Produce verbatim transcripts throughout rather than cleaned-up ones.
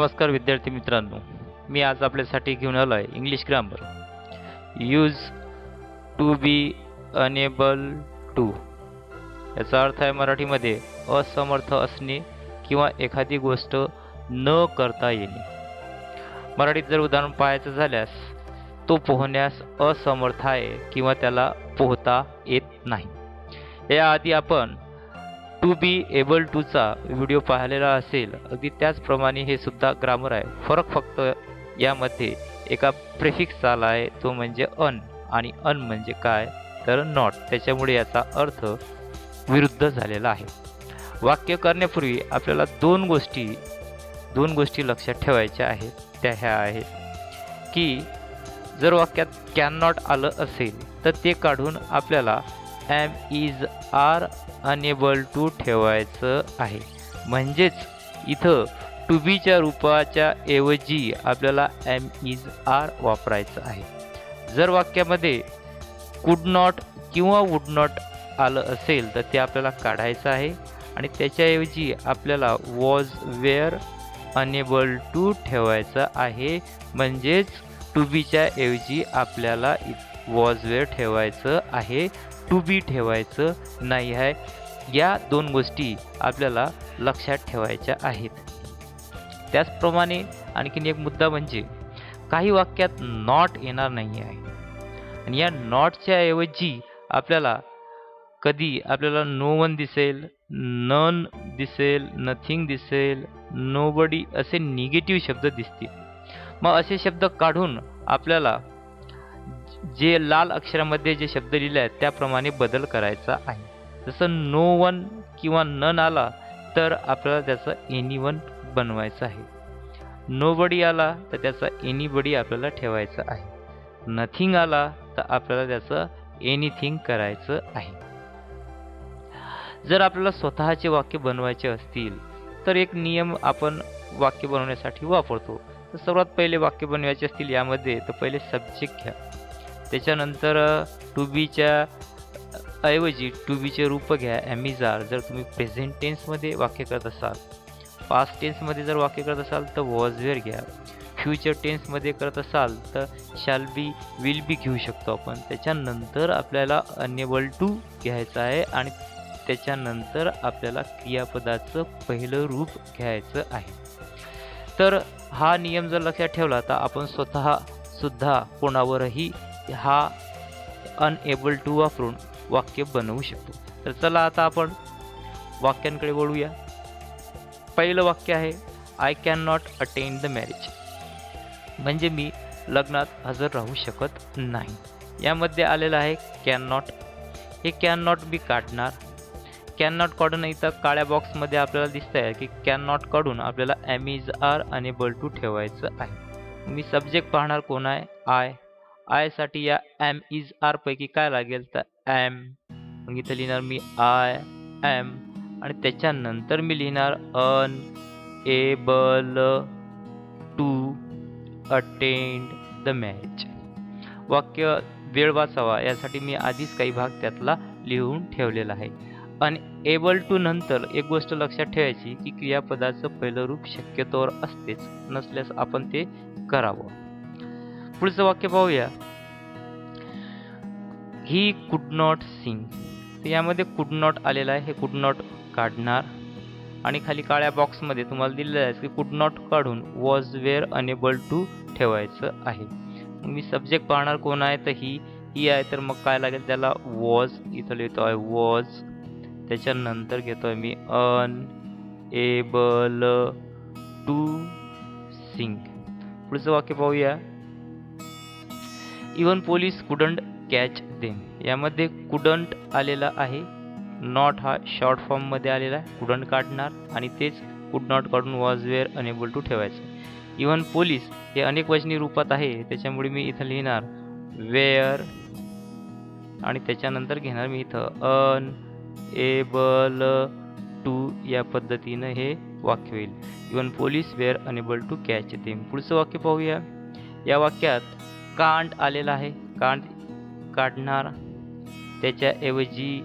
नमस्कार विद्यार्थी मित्रांनो, मी आज आपल्यासाठी घेऊन आलो आहे English grammar use to be unable to. याचा अर्थ आहे मराठीमध्ये असमर्थ असणे किंवा एखादी गोष्ट न करता येणे। मराठीत जर उदाहरण पाहायचं झाल्यास, तो पोहण्यास असमर्थ आहे किंवा त्याला पोहता येत नाही। याआधी आपण टू बी एबल टूचा व्हिडिओ पाहिलेला असेल। अगदी त्याचप्रमाणे हे सुद्धा ग्रामर आहे। फरक फक्त यामध्ये एका प्रेफिक्स आला आहे, तो म्हणजे अन, आणि अन म्हणजे काय तर नॉट। त्याच्यामुळे याचा अर्थ विरुद्ध झालेला आहे। वाक्य करण्यापूर्वी आपल्याला दोन गोष्टी दोन गोष्टी लक्षात ठेवायच्या आहेत। त्या ह्या आहेत की जर वाक्यात कॅन नॉट आलं असेल तर ते काढून आपल्याला am is are unable to ठेवायचं आहे। म्हणजेच इथं टू बीच्या रूपाच्या ऐवजी आपल्याला एम इज आर वापरायचं आहे। जर वाक्यामध्ये कुड नॉट किंवा वुड नॉट आलं असेल तर ते आपल्याला काढायचं आहे आणि त्याच्याऐवजी आपल्याला वॉज वेअर अनेबल टू ठेवायचं आहे। म्हणजेच टू बीच्या ऐवजी आपल्याला वॉज वेअर ठेवायचं आहे, टू बी ठेवायचं नाही आहे। या दोन गोष्टी आपल्याला लक्षात ठेवायच्या आहेत। त्याचप्रमाणे आणखीन एक मुद्दा म्हणजे काही वाक्यात नॉट येणार नाही आहे, आणि या नॉटच्या ऐवजी आपल्याला कधी आपल्याला नो वन दिसेल, नन दिसेल, नथिंग दिसेल, नोबडी असे निगेटिव्ह शब्द दिसतील। मग असे शब्द काढून आपल्याला जे लाल अक्षरामध्ये जे शब्द लिहिले आहेत त्याप्रमाणे बदल करायचा आहे। जसं नो वन किंवा नन आला तर आपल्याला त्याचं एनी वन बनवायचं आहे, नोबडी आला तर त्याचा एनीबडी आपल्याला ठेवायचा आहे, नथिंग आला तर आपल्याला त्याचं एनीथिंग करायचं आहे। जर आपल्याला स्वतःचे वाक्य बनवायचे असतील तर एक नियम आपण वाक्य बनवण्यासाठी वापरतो। तर सर्वात पहिले वाक्य बनवायचे असतील यामध्ये तर पहिले सब्जेक्ट घ्या, त्याच्यानंतर टू बीच्या ऐवजी टू बीचे रूप घ्या एम इज आर। जर तुम्ही प्रेझेंट टेन्समध्ये वाक्य करत असाल, पास्ट टेन्समध्ये जर वाक्य करत असाल तर वॉज वेअर घ्या, फ्युचर टेन्समध्ये करत असाल तर शाल बी, विल बी घेऊ शकतो आपण। त्याच्यानंतर आपल्याला अनेबल टू घ्यायचं आहे आणि त्याच्यानंतर आपल्याला क्रियापदाचं पहिलं रूप घ्यायचं आहे। तर हा नियम जर लक्षात ठेवला तर आपण स्वतः सुद्धा कोणावरही हा अनएबल टू वापरून वाक्य बनवू शकतो। तर चला आता आपण वाक्यांकडे वळूया। पहिलं वाक्य आहे I can not attend the marriage, म्हणजे मी लग्नात हजर राहू शकत नाही। यामध्ये आलेलं आहे कॅन नॉट। हे कॅन नॉट मी काढणार, कॅन नॉट काढून इथं काळ्या बॉक्समध्ये आपल्याला दिसत आहे की कॅन नॉट काढून आपल्याला am is are unable to ठेवायचं आहे। मी सब्जेक्ट पाहणार कोण आहे, आय। आयसाठी या एम इज आरपैकी काय लागेल तर ॲम। मग इथं लिहिणार मी आय ॲम आणि त्याच्यानंतर मी लिहिणार unable to attend the match. वाक्य वेळ वाचावा यासाठी मी आधीच काही भाग त्यातला लिहून ठेवलेला आहे। अन एबल टू नंतर एक गोष्ट लक्षात ठेवायची की क्रियापदाचं पहिलं रूप शक्यतोवर असतेच, नसल्यास आपण ते करावं। पुढचं वाक्य पाहूया, ही कुड नॉट सिंग। तर यामध्ये कुड नॉट आलेलं आहे, हे कुड नॉट काढणार आणि खाली काळ्या बॉक्समध्ये तुम्हाला दिलेलं आहे की कुड नॉट काढून वॉज वेअर अनेबल टू ठेवायचं आहे। मी सब्जेक्ट पाहणार कोण आहे तर ही ही आहे, तर मग काय लागेल त्याला वॉज। इथं लिहितो आहे वॉज, त्याच्यानंतर घेतो आहे मी अन एबल टू सिंग। पुढचं वाक्य पाहूया, even police couldn't catch them. यामध्ये कुडंट आलेला आहे, नॉट हा शॉर्ट फॉर्ममध्ये आलेला आहे, कुडंट काढणार आणि तेच कुड नॉट काढून वॉज वेअर अनेबल टू ठेवायचं। इवन पोलीस हे अनेक वचनी रूपात आहे, त्याच्यामुळे मी इथं लिहिणार वेअर आणि त्याच्यानंतर घेणार मी इथं अन एबल टू। या पद्धतीनं हे वाक्य होईल, even police were unable to catch them. पुढचं वाक्य पाहूया, या वाक्यात कांड आलेला आहे, कांड काढणार, त्याच्याऐवजी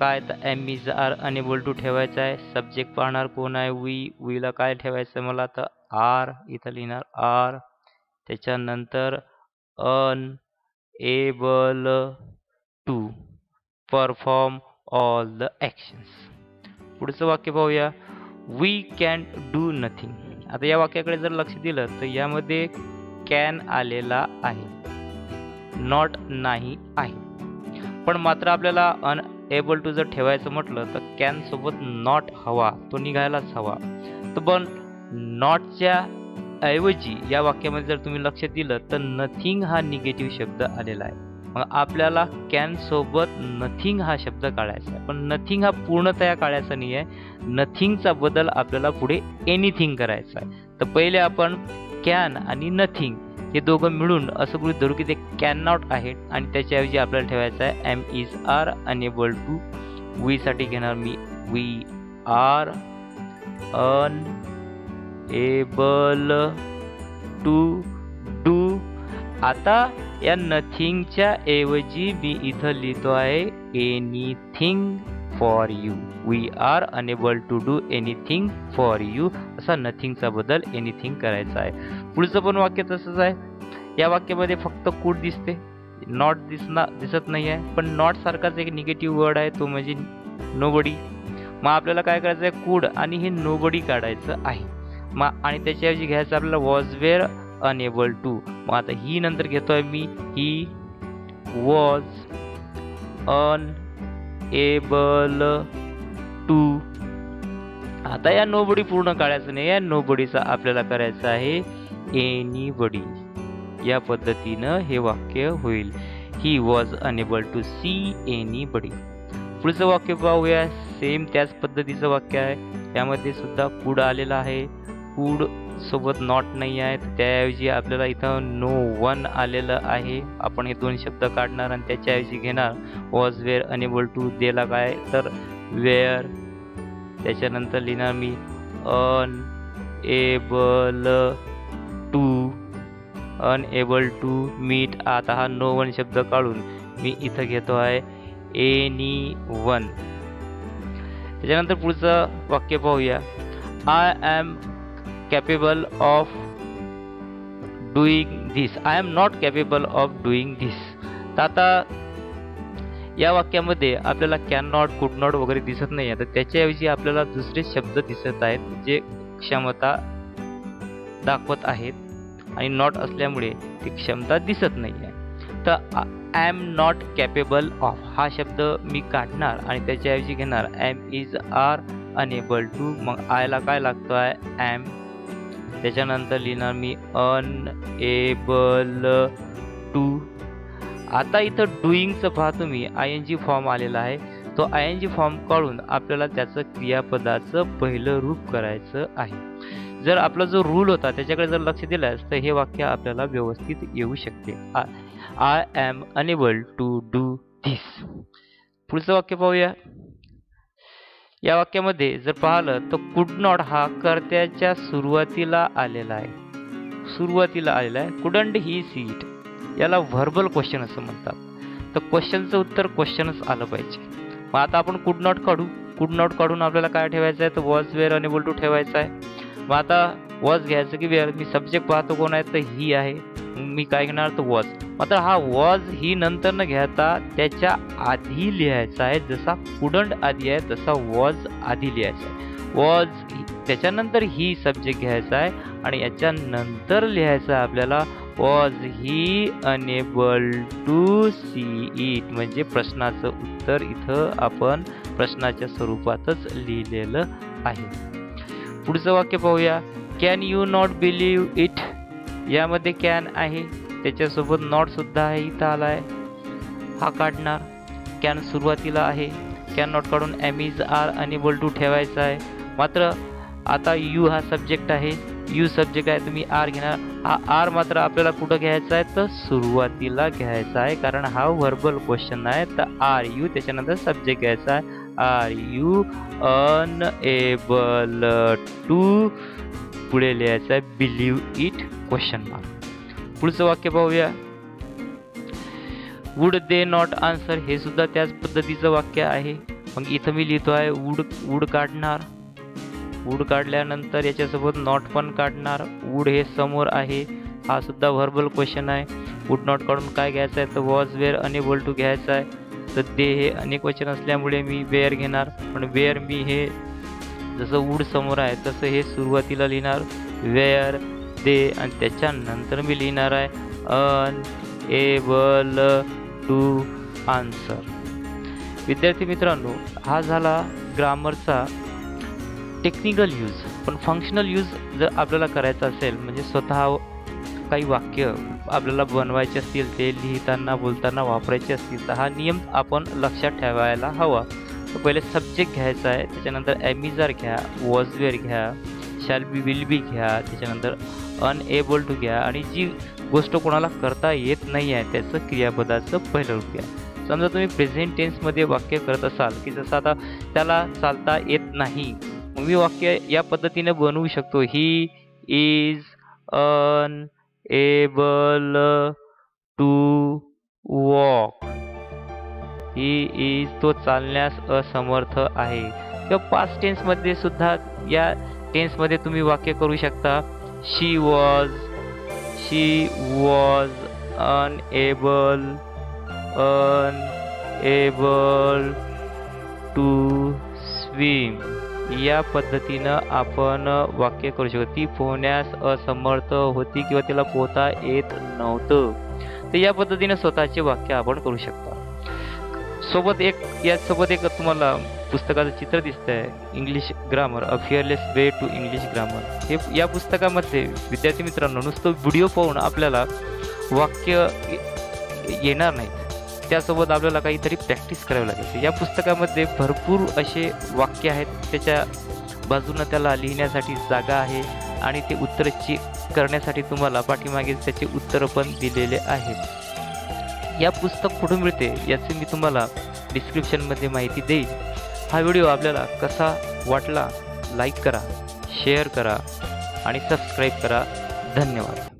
काय तर am is are unable to ठेवायचं आहे। सब्जेक्ट पाहणार कोण आहे, वी। वीला काय ठेवायचं मला तर आर, इथं लिहिणार आर. त्याच्यानंतर unable to perform all the actions. पुढचं वाक्य पाहूया, वी कॅन डू नथिंग. आता या वाक्याकडे जर लक्ष दिलं तर यामध्ये कॅन आलेला आहे, नॉट नाही आहे. पण मात्र आपल्याला अन एबल टू जर ठेवायचं म्हटलं तर कॅन सोबत नॉट हवा, तो निघायलाच हवा. तर पण नॉटच्या ऐवजी या वाक्यामध्ये जर तुम्ही लक्ष दिलं तर नथिंग हा निगेटिव्ह शब्द आलेला आहे. मग आपल्याला कॅन सोबत नथिंग हा शब्द काढायचा आहे, पण नथिंग हा पूर्णतया काढायचा नाही आहे. नथिंगचा बदल आपल्याला पुढे एनिथिंग करायचा आहे. तर पहिले आपण कॅन आणि नथिंग हे दोघं मिळून असं गृहीत धरू की ते कॅन नॉट आहे, आणि त्याच्याऐवजी आपल्याला ठेवायचं आहे am is are, unable to. वीसाठी घेणार मी we are unable to do. आता या नथिंगच्या ऐवजी मी इथं लिहितो आहे anything for you. We are unable to do anything for you, असा नथिंगचा बदल एनिथिंग करायचा आहे. पुढचं पण वाक्य तसंच आहे. या वाक्यामध्ये फक्त कूड दिसते, नॉट दिसना दिसत नाही आहे. पण नॉट सारखाच एक निगेटिव्ह वर्ड आहे, तो म्हणजे नोबडी. मग आपल्याला काय करायचं आहे, कूड आणि हे नोबडी काढायचं आहे. मग आणि त्याच्याऐवजी घ्यायचं आपल्याला वॉज वेअर अनेबल टू. मग आता ही नंतर घेतोय मी, ही वॉज अन एबल टू. आता या नोबडी पूर्ण काढायचं नाही, या नोबडीचा आपल्याला करायचं आहे एनीबडी. या पद्धतीनं हे वाक्य होईल, he was unable to see anybody. पुढचं वाक्य पाहूया, सेम त्याच पद्धतीचं वाक्य आहे. त्यामध्ये सुद्धा कूड आलेला आहे, कूड सोबत नॉट नाही आहे. त्याऐवजी आपल्याला इथं नो वन आलेलं आहे. आपण हे दोन शब्द काढणार आणि त्याच्याऐवजी घेणार वॉज वेअर अनेबल टू. देला काय तर वेअर, त्याच्यानंतर लिहिणार मी unable to unable to meet. आता हा नो वन शब्द काढून मी इथं घेतो आहे एनी वन. त्याच्यानंतर पुढचं वाक्य पाहूया, I am capable of doing this. I am not capable of doing this. तर आता या वाक्यामध्ये आपल्याला कॅन नॉट, कुड नॉट वगैरे दिसत नाही आहे. तर त्याच्याऐवजी आपल्याला दुसरे शब्द दिसत आहेत जे क्षमता दाखवत आहेत, आणि नॉट असल्यामुळे ती क्षमता दिसत नाही आहे. तर I am not capable of हा शब्द मी काढणार आणि त्याच्याऐवजी घेणार am is are unable to. मग आयला काय लागतो आहे, एम. त्याच्यानंतर लिहिणार मी अनएबल टू. आता इथं डुईंगचं पहा तुम्ही, आय एन जी फॉर्म आलेला आहे. तो आय एन जी फॉर्म काढून आपल्याला त्याचं क्रियापदाचं पहिलं रूप करायचं आहे. जर आपला जो रूल होता त्याच्याकडे जर लक्ष दिलास तर हे वाक्य आपल्याला व्यवस्थित येऊ शकते. I am unable to do this. पुढचं वाक्य पाहूया. या वाक्यामध्ये जर पाहिलं तर कुड नॉट हा कर्त्याच्या सुरुवातीला आलेला आहे, सुरुवातीला आलेला आहे. कुडंट ही सी इट, याला व्हर्बल क्वेश्चन असं म्हणतात. तर क्वेश्चनचं उत्तर क्वेश्चनच आलं पाहिजे. मग आता आपण कुड नॉट काढू, कुड नॉट काढून आपल्याला काय ठेवायचं आहे, तर वॉज वेअर अनेबल टू ठेवायचं आहे. मग आता वॉज घ्यायचं की वेअर, मी सब्जेक्ट पाहतो कोण आहे तर ही आहे, मी काय घेणार तर वॉज. मात्र हा वॉज ही नंतर न घेता त्याच्या आधी लिहायचा आहे. जसा कुडंट आधी आहे तसा वॉज आधी लिहायचा आहे. वॉज त्याच्यानंतर ही सब्जेक्ट घ्यायचा आहे, आणि याच्यानंतर लिहायचं आहे आपल्याला was he unable to see it. म्हणजे प्रश्नाचं उत्तर इथं आपण प्रश्नाच्या स्वरूपातच लिहिलेलं आहे. पुढचं वाक्य पाहूया, can you not believe it. यामध्ये कॅन आहे, त्याच्यासोबत नॉटसुद्धा आहे, इथं आला आहे. हा काढणार, कॅन सुरुवातीला आहे. कॅन नॉट काढून am is are unable to ठेवायचा आहे. मात्र आता यू हा सब्जेक्ट आहे, यू सब्जेक्ट आहे, तुम्ही आर घेणार. हा आर मात्र आपल्याला कुठं घ्यायचा आहे, तर सुरुवातीला घ्यायचा आहे, कारण हा व्हर्बल क्वेश्चन आहे. तर आर यू, त्याच्यानंतर सब्जेक्ट घ्यायचा आहे. आर यू अनएबल टू, पुढे लिहायचं आहे बिलीव्ह इट क्वेश्चन मार्क. पुढचं वाक्य पाहूया, वुड दे नॉट आन्सर. हे सुद्धा त्याच पद्धतीचं वाक्य आहे. मग इथं मी लिहितो आहे वुड, वुड काढणार, वूड काढल्यानंतर याच्यासोबत नॉट पण काढणार. वूड हे समोर आहे, हा सुद्धा व्हर्बल क्वेश्चन आहे. वूड नॉट काढून काय घ्यायचं आहे तर वॉज वेअर अनेबल टू घ्यायचं आहे. तर ते हे अनेक वचन असल्यामुळे मी वेअर घेणार, पण वेअर मी हे जसं वूड समोर आहे तसं हे सुरुवातीला लिहिणार वेअर दे, आणि त्याच्यानंतर मी लिहिणार आहे अनएबल टू आन्सर. विद्यार्थी मित्रांनो, हा झाला ग्रामरचा टेक्निकल यूज. पण फंक्शनल यूज जर आपल्याला करायचा असेल, म्हणजे स्वतः काही वाक्य आपल्याला बनवायचे असतील, ते लिहिताना बोलताना वापरायचे असतील, तर हा नियम आपण लक्षात ठेवायला हवा. तर पहिले सब्जेक्ट घ्यायचा आहे, त्याच्यानंतर ॲमिजार घ्या, वॉजवेअर घ्या, शॅल बी विल बी घ्या, त्याच्यानंतर अनएबल टू घ्या, आणि जी गोष्ट कोणाला करता येत नाही आहे त्याचं क्रियापदाचं पहिलं रूप घ्या. समजा तुम्ही प्रेझेंट टेन्समध्ये वाक्य करत असाल की जसं आता त्याला चालता येत नाही, मी वाक्य या पद्धतीने बनवू शकतो, he is unable to walk, he is तो चालण्यास असमर्थ आहे. किंवा पास्ट टेन्समध्ये सुद्धा या टेन्समध्ये तुम्ही वाक्य करू शकता, she was she was unable unable to swim. या पद्धतीनं आपण वाक्य करू शकतो, ती पोहण्यास असमर्थ होती किंवा तिला पोहता येत नव्हतं. तर या पद्धतीनं स्वतःचे वाक्य आपण करू शकता. सोबत एक यासोबत एक तुम्हाला पुस्तकाचं चित्र दिसतंय, English grammar a fearless way to English grammar. हे या पुस्तकामध्ये विद्यार्थी मित्रांनो नुसतं व्हिडिओ पाहून आपल्याला वाक्य येणार नाहीत, त्यासोबत आपल्याला काहीतरी प्रॅक्टिस करावी लागेल. या पुस्तकामध्ये भरपूर असे वाक्य आहेत, त्याच्या बाजूनं त्याला लिहिण्यासाठी जागा आहे, आणि ते उत्तर चेक करण्यासाठी तुम्हाला पाठीमागे त्याचे उत्तरं पण दिलेले आहेत. या पुस्तक कुठून मिळते याची मी तुम्हाला डिस्क्रिप्शनमध्ये माहिती देईल. हा व्हिडिओ आपल्याला कसा वाटला लाईक करा, शेअर करा आणि सबस्क्राईब करा. धन्यवाद.